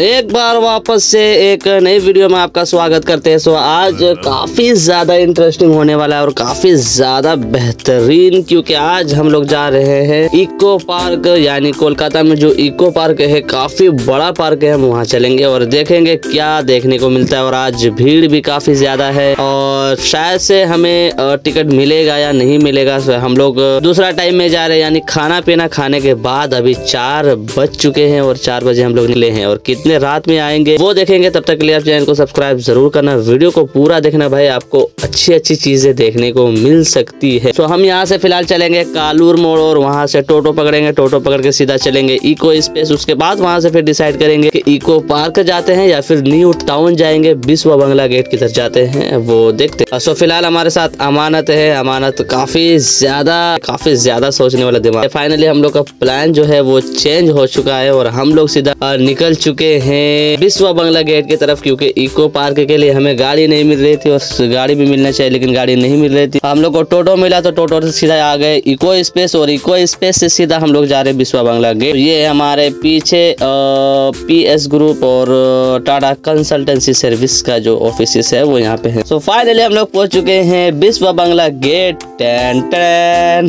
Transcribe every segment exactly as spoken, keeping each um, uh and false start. एक बार वापस से एक नई वीडियो में आपका स्वागत करते हैं। सो आज काफ़ी ज़्यादा इंटरेस्टिंग होने वाला है और काफ़ी ज़्यादा बेहतरीन, क्योंकि आज हम लोग जा रहे हैं इको पार्क, यानी कोलकाता में जो इको पार्क है काफ़ी बड़ा पार्क है। हम वहाँ चलेंगे और देखेंगे क्या देखने को मिलता है। और आज भीड़ भी काफ़ी ज़्यादा है और शायद से हमें टिकट मिलेगा या नहीं मिलेगा। सो हम लोग दूसरा टाइम में जा रहे हैं, यानी खाना पीना खाने के बाद। अभी चार बज चुके हैं और चार बजे हम लोग निकले हैं और कितने रात में आएंगे वो देखेंगे। तब तक के लिए आप चैनल को सब्सक्राइब जरूर करना, वीडियो को पूरा देखना भाई, आपको अच्छी अच्छी चीजें देखने को मिल सकती है। तो हम यहाँ से फिलहाल चलेंगे कालूर मोड़ और वहाँ से टोटो पकड़ेंगे। टोटो पकड़ के सीधा चलेंगे इको स्पेस। उसके बाद वहाँ से फिर डिसाइड करेंगे कि इको पार्क जाते हैं या फिर न्यू टाउन जाएंगे, बिस्वा बंगला गेट की तरफ जाते हैं, वो देखते हैं। सो फिलहाल हमारे साथ अमानत है। अमानत काफी ज्यादा काफी ज्यादा सोचने वाला दिमाग। फाइनली हम लोग का प्लान जो है वो चेंज हो चुका है और हम लोग सीधा निकल चुके हैं बिस्वा बंगला गेट की तरफ, क्योंकि इको पार्क के लिए हमें गाड़ी नहीं मिल रही थी और गाड़ी भी मिलना चाहिए लेकिन गाड़ी नहीं मिल रही थी। हम लोग को टोटो मिला तो टोटो से सीधा आ गए इको स्पेस और इको स्पेस से सीधा हम लोग जा रहे हैं बिस्वा बंगला गेट। ये हमारे पीछे पीएस ग्रुप और टाटा कंसल्टेंसी सर्विस का जो ऑफिस है वो यहाँ पे है। सो फाइनली हम लोग पहुंच चुके हैं बिस्वा बंगला गेट। टैन टैन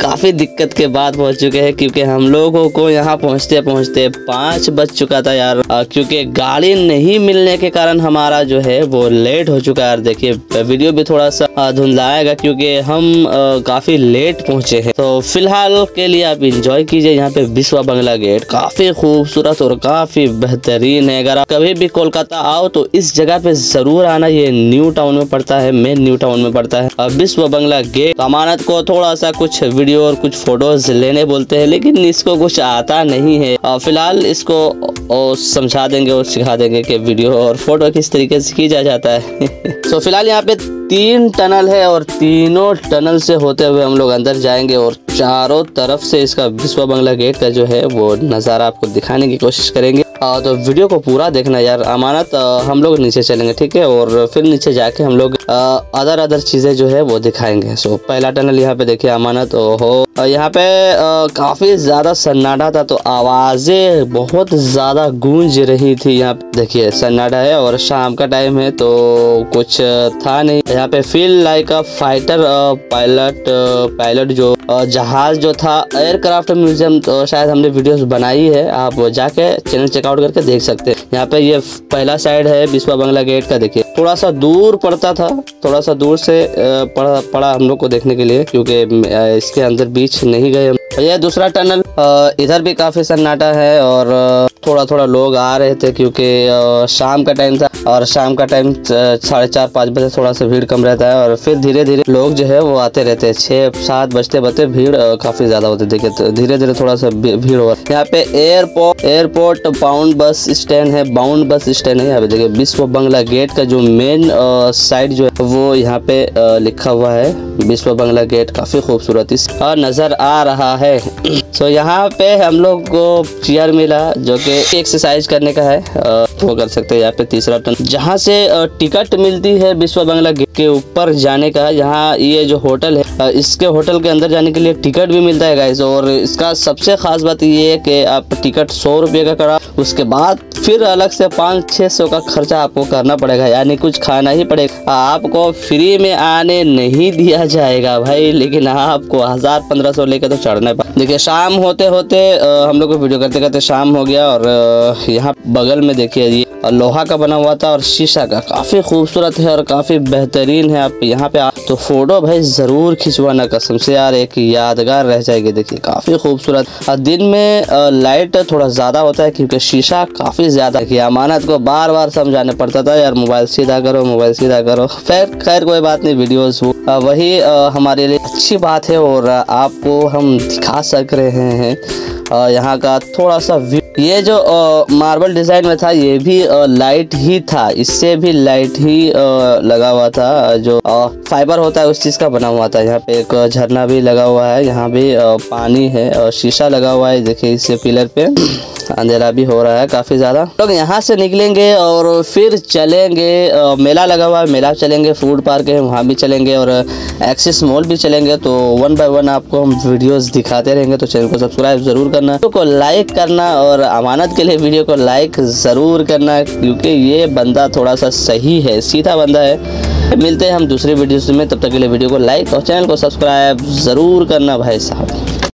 काफी दिक्कत के बाद पहुंच चुके हैं, क्योंकि हम लोगों को यहाँ पहुँचते पहुँचते पाँच बज चुका था यार, क्योंकि गाड़ी नहीं मिलने के कारण हमारा जो है वो लेट हो चुका है यार। देखिए वीडियो भी थोड़ा सा धुंधलाएगा क्योंकि हम काफ़ी लेट पहुंचे हैं। तो फिलहाल के लिए आप इंजॉय कीजिए यहाँ पे बिस्वा बंगला गेट, काफ़ी खूबसूरत और काफ़ी बेहतरीन है। अगर आप कभी भी कोलकाता आओ तो इस जगह पे ज़रूर आना। ये न्यू टाउन में पड़ता है, मेन न्यू टाउन में पड़ता है बिस्वा बंगला गेट। अमानत को थोड़ा सा कुछ वीडियो और कुछ फोटोज लेने बोलते हैं लेकिन इसको कुछ आता नहीं है। फिलहाल इसको समझा देंगे और सिखा देंगे कि वीडियो और फोटो किस तरीके से खींचा जाता है। तो फिलहाल यहाँ पे तीन टनल है और तीनों टनल से होते हुए हम लोग अंदर जाएंगे और चारों तरफ से इसका बिस्वा बंगला गेट का जो है वो नज़ारा आपको दिखाने की कोशिश करेंगे। आ, तो वीडियो को पूरा देखना यार। अमानत आ, हम लोग नीचे चलेंगे, ठीक है, और फिर नीचे जाके हम लोग अदर अदर चीज़ें जो है वो दिखाएंगे। सो पहला टनल यहाँ पे देखिए अमानत। ओहो, यहाँ पे काफ़ी ज़्यादा सन्नाटा था तो आवाज़ें बहुत ज़्यादा गूंज रही थी। यहाँ पे देखिए सन्नाटा है और शाम का टाइम है तो कुछ था नहीं। यहाँ पे feel like a fighter pilot pilot जो जहाज जो था, एयरक्राफ्ट म्यूजियम, तो शायद हमने वीडियोस बनाई है, आप जाके चैनल चेकआउट करके देख सकते हैं। यहाँ पे ये पहला साइड है बिस्वा बंगला गेट का। देखिए थोड़ा सा दूर पड़ता था, थोड़ा सा दूर से पड़ा पड़ा हम लोग को देखने के लिए, क्योंकि इसके अंदर बीच नहीं गए हम। यह दूसरा टनल, इधर भी काफ़ी सन्नाटा है और थोड़ा थोड़ा लोग आ रहे थे क्योंकि शाम का टाइम था और शाम का टाइम साढ़े चार पाँच बजे थोड़ा सा भीड़ कम रहता है और फिर धीरे धीरे लोग जो है वो आते रहते हैं। छः सात बजते बजते भीड़ काफ़ी ज़्यादा होती थी, तो धीरे धीरे थोड़ा सा भीड़ हो रहा है। यहाँ पे airport airport bound bus stand है, बाउंड बस स्टैंड है। यहाँ पे देखिए बिस्वा बंगला गेट का जो मेन साइड जो है वो यहाँ पे लिखा हुआ है बिस्वा बंगला गेट, काफ़ी खूबसूरती से नज़र आ रहा है। सो यहाँ पे हम लोग को चेयर मिला जो कि एक्सरसाइज करने का है, वो कर सकते हैं। यहाँ पे तीसरा टन जहाँ से टिकट मिलती है बिस्वा बंगला गेट के ऊपर जाने का, यहाँ ये जो होटल है इसके होटल के अंदर जाने के लिए टिकट भी मिलता है गाइस। और इसका सबसे खास बात ये है कि आप टिकट सौ रुपये का करा, उसके बाद फिर अलग से पाँच छः सौ का खर्चा आपको करना पड़ेगा, यानी कुछ खाना ही पड़ेगा। आपको फ्री में आने नहीं दिया जाएगा भाई, लेकिन आपको हज़ार पंद्रह सौ लेकर तो चढ़ना है। देखिए शाम होते होते हम लोग को वीडियो करते करते शाम हो गया और यहाँ बगल में देखिए ये लोहा का बना हुआ था और शीशा का, काफ़ी खूबसूरत है और काफ़ी बेहतरीन है। आप यहाँ पे आ तो फोटो भाई ज़रूर खिंचवाना, कसम से यार एक यादगार रह जाएगी। देखिए काफ़ी खूबसूरत। दिन में लाइट थोड़ा ज़्यादा होता है क्योंकि शीशा काफ़ी ज़्यादा है। अमानत को बार बार समझाने पड़ता था यार मोबाइल सीधा करो मोबाइल सीधा करो। खैर खैर कोई बात नहीं, वीडियोज़ वही हमारे लिए अच्छी बात है और आपको हम दिखा सक रहे हैं यहाँ का थोड़ा सा व्यू। ये जो मार्बल डिज़ाइन में था ये भी आ, लाइट ही था, इससे भी लाइट ही आ, लगा हुआ था, जो आ, फाइबर होता है उस चीज़ का बना हुआ था। यहाँ पे एक झरना भी लगा हुआ है, यहाँ भी आ, पानी है और शीशा लगा हुआ है। देखिए इससे पिलर पे अंधेरा भी हो रहा है काफ़ी ज़्यादा। लोग यहाँ से निकलेंगे और फिर चलेंगे, आ, मेला लगा हुआ है मेला चलेंगे, फूड पार्क है वहाँ भी चलेंगे और एक्सिस मॉल भी चलेंगे। तो वन बाय वन आपको हम वीडियोज़ दिखाते रहेंगे, तो चैनल को सब्सक्राइब ज़रूर करना, वीडियो को लाइक करना और अमानत के लिए वीडियो को लाइक ज़रूर करना, क्योंकि ये बंदा थोड़ा सा सही है, सीधा बंदा है। मिलते हैं हम दूसरे वीडियोस में, तब तक के लिए वीडियो को लाइक और चैनल को सब्सक्राइब ज़रूर करना भाई साहब।